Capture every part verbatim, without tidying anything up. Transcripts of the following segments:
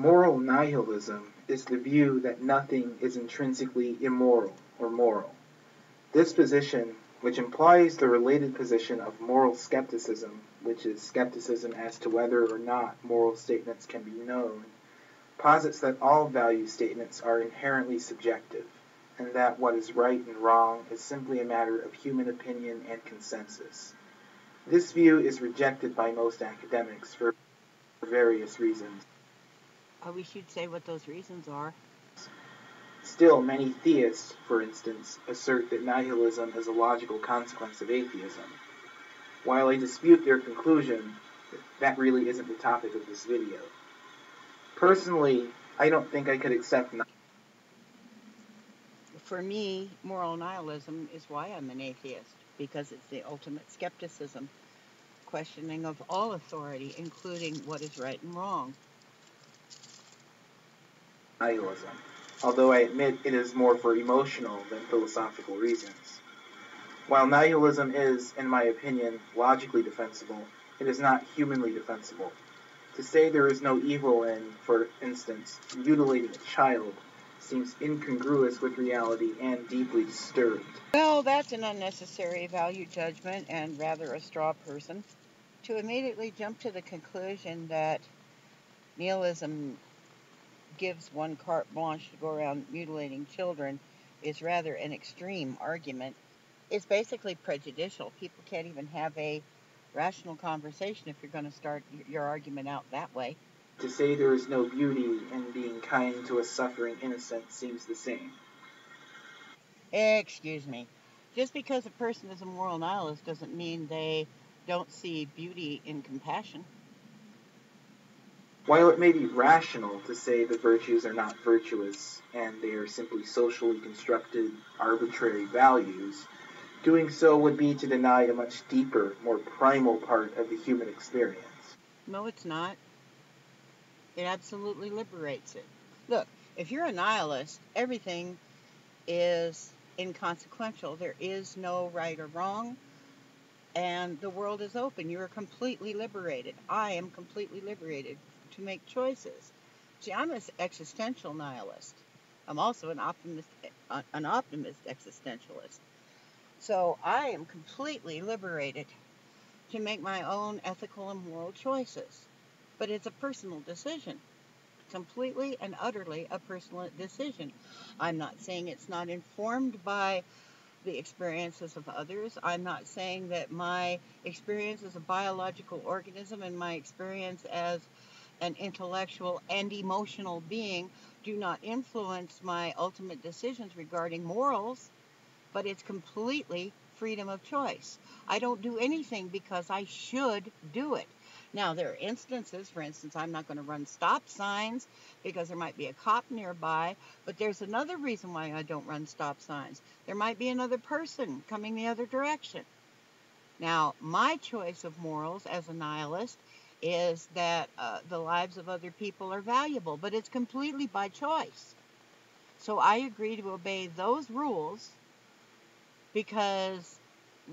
Moral nihilism is the view that nothing is intrinsically immoral or moral. This position, which implies the related position of moral skepticism, which is skepticism as to whether or not moral statements can be known, posits that all value statements are inherently subjective, and that what is right and wrong is simply a matter of human opinion and consensus. This view is rejected by most academics for various reasons. Oh, we should say what those reasons are. Still, many theists, for instance, assert that nihilism is a logical consequence of atheism. While I dispute their conclusion, that really isn't the topic of this video. Personally, I don't think I could accept nihilism. For me, moral nihilism is why I'm an atheist, because it's the ultimate skepticism, questioning of all authority, including what is right and wrong. Nihilism, although I admit it is more for emotional than philosophical reasons. While nihilism is, in my opinion, logically defensible, it is not humanly defensible. To say there is no evil in, for instance, mutilating a child seems incongruous with reality and deeply disturbed. Well, that's an unnecessary value judgment and rather a straw person. To immediately jump to the conclusion that nihilism gives one carte blanche to go around mutilating children is rather an extreme argument. It's basically prejudicial. People can't even have a rational conversation if you're going to start your argument out that way. To say there is no beauty in being kind to a suffering innocent seems the same. Excuse me. Just because a person is a moral nihilist doesn't mean they don't see beauty in compassion. While it may be rational to say the virtues are not virtuous and they are simply socially constructed, arbitrary values, doing so would be to deny a much deeper, more primal part of the human experience. No, it's not. It absolutely liberates it. Look, if you're a nihilist, everything is inconsequential. There is no right or wrong, and the world is open. You are completely liberated. I am completely liberated to make choices. See, I'm an existential nihilist. I'm also an optimist, an optimist existentialist. So I am completely liberated to make my own ethical and moral choices. But it's a personal decision, completely and utterly a personal decision. I'm not saying it's not informed by the experiences of others. I'm not saying that my experience as a biological organism and my experience as an intellectual and emotional being do not influence my ultimate decisions regarding morals, but it's completely freedom of choice. I don't do anything because I should do it. Now, there are instances, for instance, I'm not going to run stop signs because there might be a cop nearby, but there's another reason why I don't run stop signs. There might be another person coming the other direction. Now, my choice of morals as a nihilist is that uh, the lives of other people are valuable, but it's completely by choice. So I agree to obey those rules because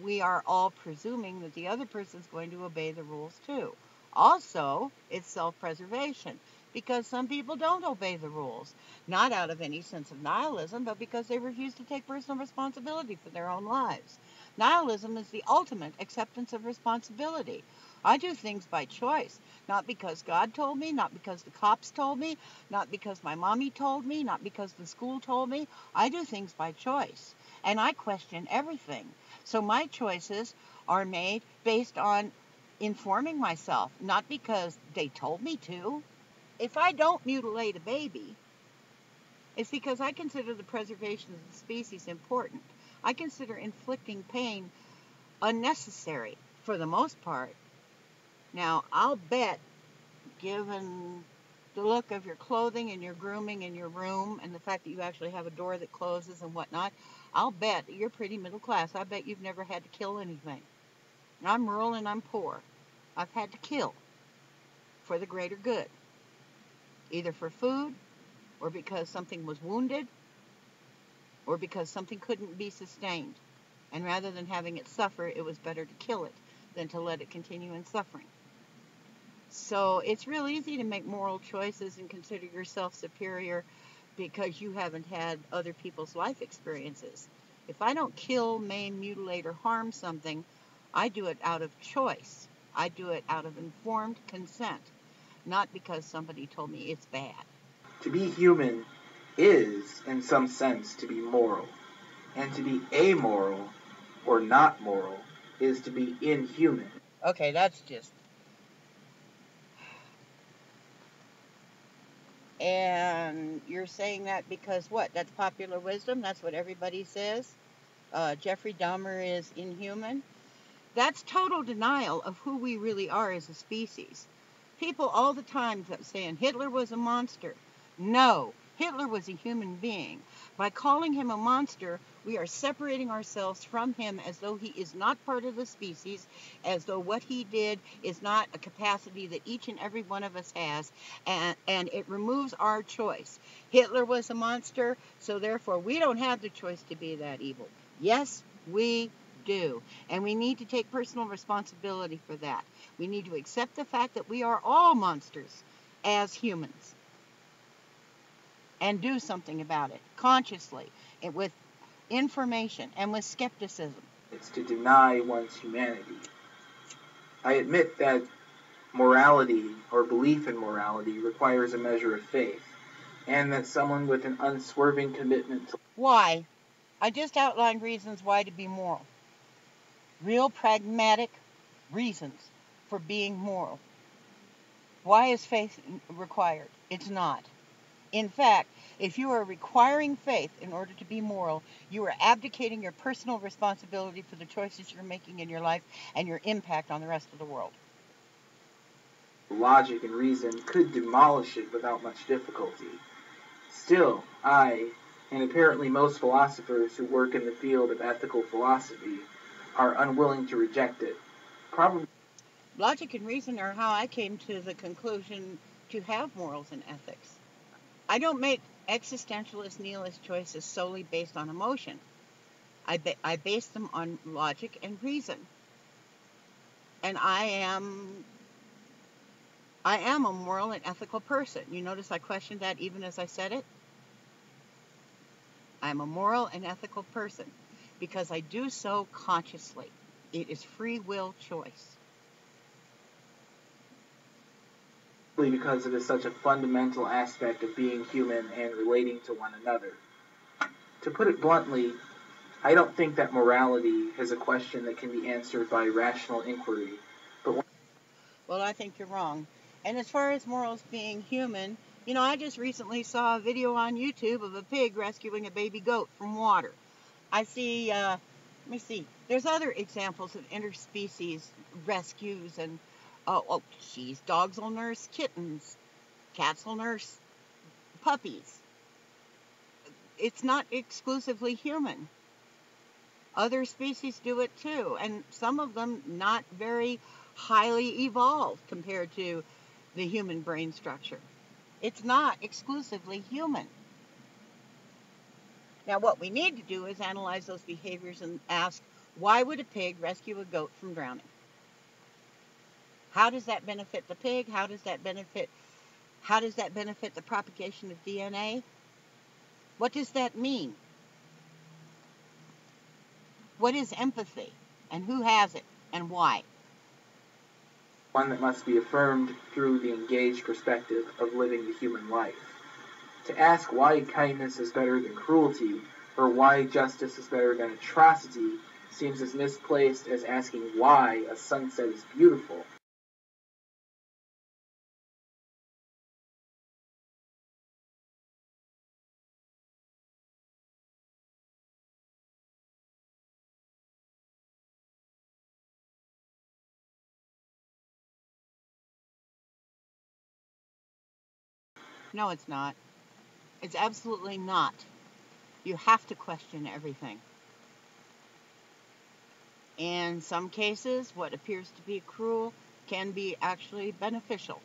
we are all presuming that the other person's going to obey the rules too. Also, it's self-preservation, because some people don't obey the rules, not out of any sense of nihilism, but because they refuse to take personal responsibility for their own lives. Nihilism is the ultimate acceptance of responsibility. I do things by choice, not because God told me, not because the cops told me, not because my mommy told me, not because the school told me. I do things by choice, and I question everything. So my choices are made based on informing myself, not because they told me to. If I don't mutilate a baby, it's because I consider the preservation of the species important. I consider inflicting pain unnecessary for the most part. Now, I'll bet, given the look of your clothing and your grooming in your room and the fact that you actually have a door that closes and whatnot, I'll bet that you're pretty middle class. I bet you've never had to kill anything. I'm rural and I'm poor. I've had to kill for the greater good, either for food or because something was wounded or because something couldn't be sustained. And rather than having it suffer, it was better to kill it than to let it continue in suffering. So it's real easy to make moral choices and consider yourself superior because you haven't had other people's life experiences. If I don't kill, maim, mutilate, or harm something, I do it out of choice. I do it out of informed consent, not because somebody told me it's bad. To be human is, in some sense, to be moral. And to be amoral, or not moral, is to be inhuman. Okay, that's just... And you're saying that because what? That's popular wisdom? That's what everybody says? Uh, Jeffrey Dahmer is inhuman? That's total denial of who we really are as a species. People all the time kept saying Hitler was a monster. No, Hitler was a human being. By calling him a monster, we are separating ourselves from him as though he is not part of the species, as though what he did is not a capacity that each and every one of us has, and, and it removes our choice. Hitler was a monster, so therefore we don't have the choice to be that evil. Yes, we do, and we need to take personal responsibility for that. We need to accept the fact that we are all monsters as humans, and do something about it, consciously, and with information, and with skepticism. It's to deny one's humanity. I admit that morality, or belief in morality, requires a measure of faith, and that someone with an unswerving commitment to... Why? I just outlined reasons why to be moral. Real pragmatic reasons for being moral. Why is faith required? It's not. In fact, if you are requiring faith in order to be moral, you are abdicating your personal responsibility for the choices you're making in your life and your impact on the rest of the world. Logic and reason could demolish it without much difficulty. Still, I, and apparently most philosophers who work in the field of ethical philosophy, are unwilling to reject it. Probably. Logic and reason are how I came to the conclusion to have morals and ethics. I don't make existentialist, nihilist choices solely based on emotion. I, ba I base them on logic and reason. And I am, I am a moral and ethical person. You notice I questioned that even as I said it? I'm a moral and ethical person because I do so consciously. It is free will choice. Because it is such a fundamental aspect of being human and relating to one another. To put it bluntly, I don't think that morality is a question that can be answered by rational inquiry. But well, I think you're wrong. And as far as morals being human, you know, I just recently saw a video on YouTube of a pig rescuing a baby goat from water. I see, uh, let me see, there's other examples of interspecies rescues and Oh, oh, geez, dogs will nurse kittens, cats will nurse puppies. It's not exclusively human. Other species do it too, and some of them not very highly evolved compared to the human brain structure. It's not exclusively human. Now, what we need to do is analyze those behaviors and ask, why would a pig rescue a goat from drowning? How does that benefit the pig? How does that benefit, how does that benefit the propagation of D N A? What does that mean? What is empathy? And who has it? And why? One that must be affirmed through the engaged perspective of living the human life. To ask why kindness is better than cruelty, or why justice is better than atrocity, seems as misplaced as asking why a sunset is beautiful. No, it's not. It's absolutely not. You have to question everything. In some cases, what appears to be cruel can be actually beneficial.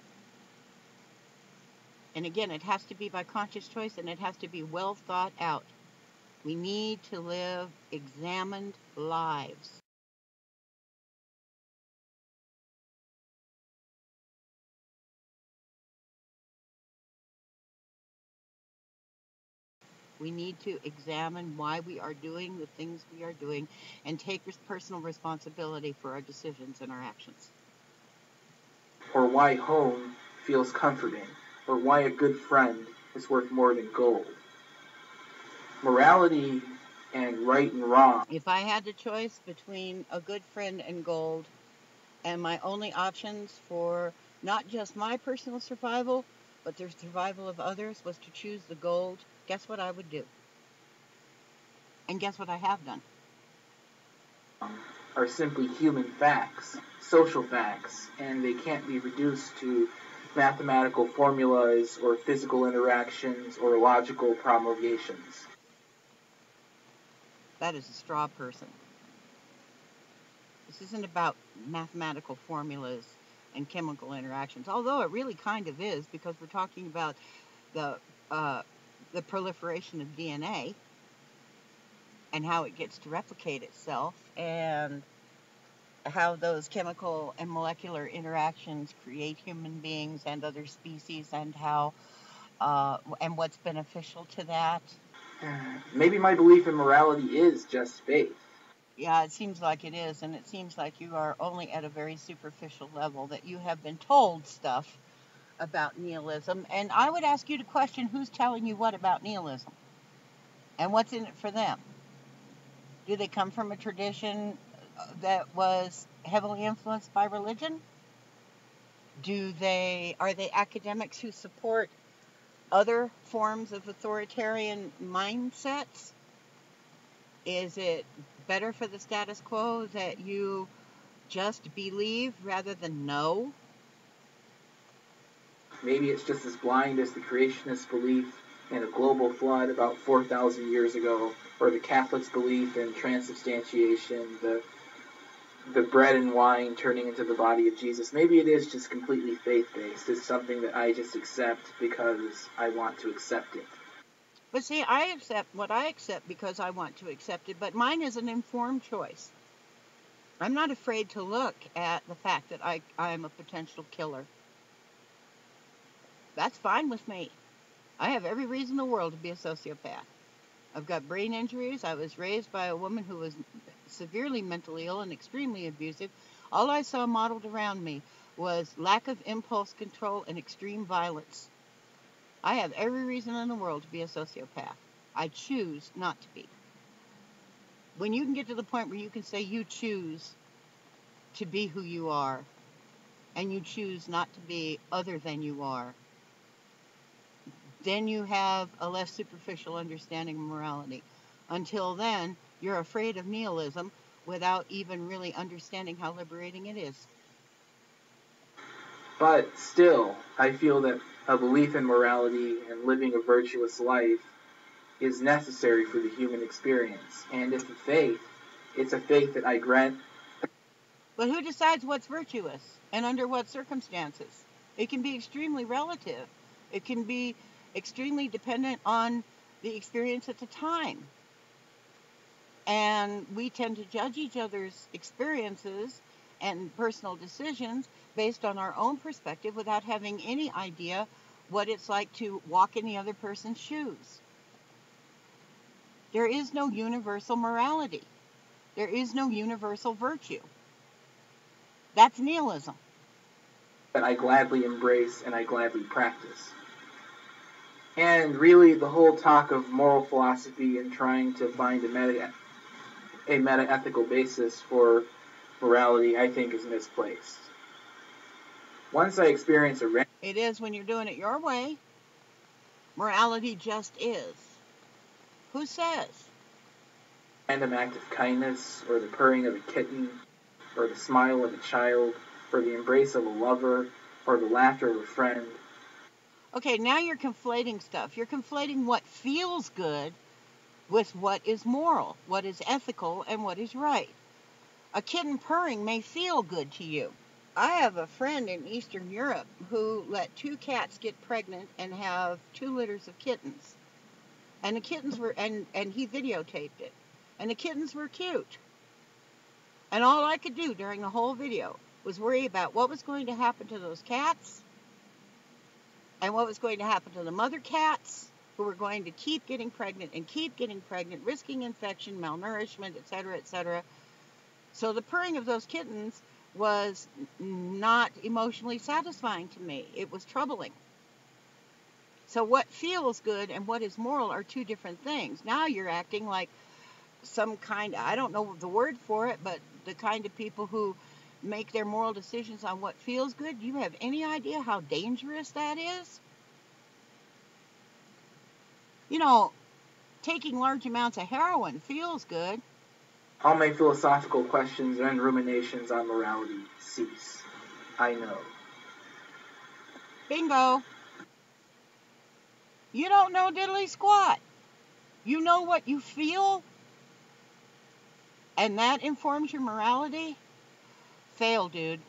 And again, it has to be by conscious choice, and it has to be well thought out. We need to live examined lives. We need to examine why we are doing the things we are doing and take personal responsibility for our decisions and our actions. Or why home feels comforting, or why a good friend is worth more than gold. Morality and right and wrong. If I had the choice between a good friend and gold, and my only options for not just my personal survival, but the survival of others was to choose the gold, guess what I would do? And guess what I have done? Are simply human facts, social facts, and they can't be reduced to mathematical formulas or physical interactions or logical promulgations. That is a straw person. This isn't about mathematical formulas and chemical interactions, although it really kind of is, because we're talking about the, uh, the proliferation of D N A and how it gets to replicate itself, and how those chemical and molecular interactions create human beings and other species, and how uh, and what's beneficial to that. Maybe my belief in morality is just faith. Yeah, it seems like it is, and it seems like you are only at a very superficial level, that you have been told stuff about nihilism, and I would ask you to question who's telling you what about nihilism, and what's in it for them. Do they come from a tradition that was heavily influenced by religion? Do they, are they academics who support other forms of authoritarian mindsets? Is it better for the status quo that you just believe rather than know? Maybe it's just as blind as the creationist belief in a global flood about four thousand years ago, or the Catholics' belief in transubstantiation, the the bread and wine turning into the body of Jesus. Maybe it is just completely faith-based. It's something that I just accept because I want to accept it. But see, I accept what I accept because I want to accept it, but mine is an informed choice. I'm not afraid to look at the fact that I, I'm a potential killer. That's fine with me. I have every reason in the world to be a sociopath. I've got brain injuries. I was raised by a woman who was severely mentally ill and extremely abusive. All I saw modeled around me was lack of impulse control and extreme violence. I have every reason in the world to be a sociopath. I choose not to be. When you can get to the point where you can say you choose to be who you are, and you choose not to be other than you are, then you have a less superficial understanding of morality. Until then, you're afraid of nihilism without even really understanding how liberating it is. But still, I feel that a belief in morality and living a virtuous life is necessary for the human experience. And if a faith, it's a faith that I grant. But who decides what's virtuous and under what circumstances? It can be extremely relative. It can be extremely dependent on the experience at the time. And we tend to judge each other's experiences and personal decisions based on our own perspective without having any idea what it's like to walk in the other person's shoes. There is no universal morality. There is no universal virtue. That's nihilism. That I gladly embrace and I gladly practice. And really, the whole talk of moral philosophy and trying to find a meta, a meta-ethical basis for morality, I think, is misplaced. Once I experience a... It is when you're doing it your way. Morality just is. Who says? Random act of kindness, or the purring of a kitten, or the smile of a child, or the embrace of a lover, or the laughter of a friend. Okay, now you're conflating stuff. You're conflating what feels good with what is moral, what is ethical, and what is right. A kitten purring may feel good to you. I have a friend in Eastern Europe who let two cats get pregnant and have two litters of kittens. And the kittens were, and, and he videotaped it. And the kittens were cute. And all I could do during the whole video was worry about what was going to happen to those cats, and what was going to happen to the mother cats, who were going to keep getting pregnant and keep getting pregnant, risking infection, malnourishment, et cetera, et cetera. So the purring of those kittens was not emotionally satisfying to me. It was troubling. So what feels good and what is moral are two different things. Now you're acting like some kind, I don't know the word for it, but the kind of people who make their moral decisions on what feels good. Do you have any idea how dangerous that is? You know, taking large amounts of heroin feels good. All my philosophical questions and ruminations on morality cease. I know. Bingo. You don't know diddly squat. You know what you feel, and that informs your morality. Fail, dude.